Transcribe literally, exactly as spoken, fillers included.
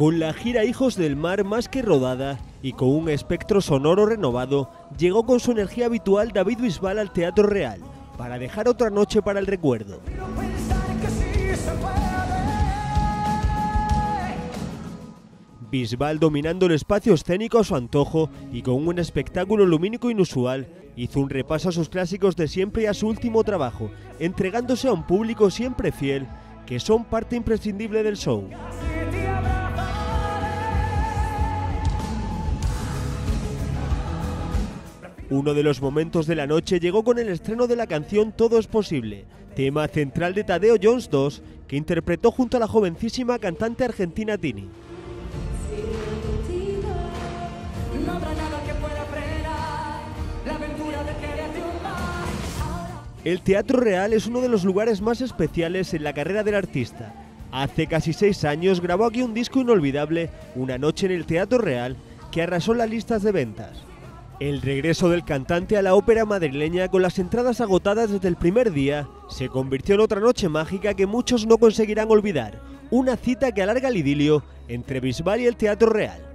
Con la gira Hijos del Mar más que rodada y con un espectro sonoro renovado, llegó con su energía habitual David Bisbal al Teatro Real, para dejar otra noche para el recuerdo. Bisbal, dominando el espacio escénico a su antojo y con un espectáculo lumínico inusual, hizo un repaso a sus clásicos de siempre y a su último trabajo, entregándose a un público siempre fiel, que son parte imprescindible del show. Uno de los momentos de la noche llegó con el estreno de la canción Todo es posible, tema central de Tadeo Jones segundo, que interpretó junto a la jovencísima cantante argentina Tini. El Teatro Real es uno de los lugares más especiales en la carrera del artista. Hace casi seis años grabó aquí un disco inolvidable, Una noche en el Teatro Real, que arrasó las listas de ventas. El regreso del cantante a la ópera madrileña, con las entradas agotadas desde el primer día, se convirtió en otra noche mágica que muchos no conseguirán olvidar, una cita que alarga el idilio entre Bisbal y el Teatro Real.